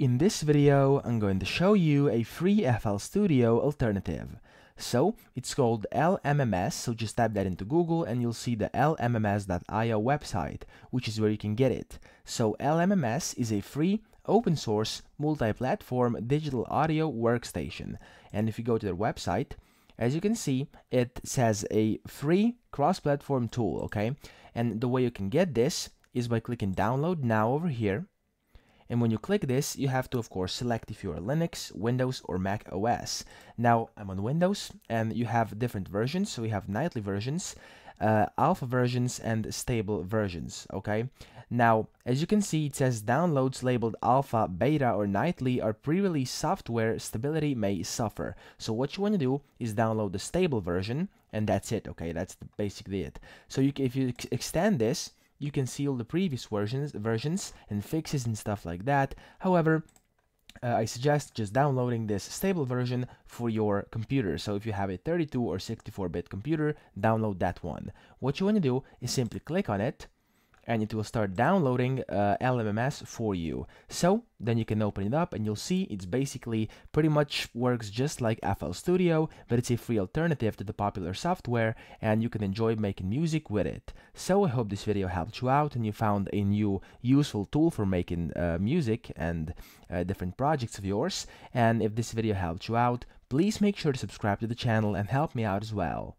In this video, I'm going to show you a free FL Studio alternative. So, it's called LMMS, so just type that into Google and you'll see the LMMS.io website, which is where you can get it. So, LMMS is a free, open-source, multi-platform digital audio workstation. And if you go to their website, as you can see, it says a free cross-platform tool, okay? And the way you can get this is by clicking Download Now over here. And when you click this, you have to, of course, select if you're Linux, Windows, or Mac OS. Now, I'm on Windows, and you have different versions. So you have nightly versions, alpha versions, and stable versions, okay? Now, as you can see, it says downloads labeled alpha, beta, or nightly are pre-release software. Stability may suffer. So what you want to do is download the stable version, and that's it, okay? That's basically it. So if you extend this, you can see all the previous versions and fixes and stuff like that. However, I suggest just downloading this stable version for your computer. So if you have a 32 or 64-bit computer, download that one. What you want to do is simply click on it, and it will start downloading LMMS for you. So then you can open it up and you'll see it's basically pretty much works just like FL Studio, but it's a free alternative to the popular software and you can enjoy making music with it. So I hope this video helped you out and you found a new useful tool for making music and different projects of yours. And if this video helped you out, please make sure to subscribe to the channel and help me out as well.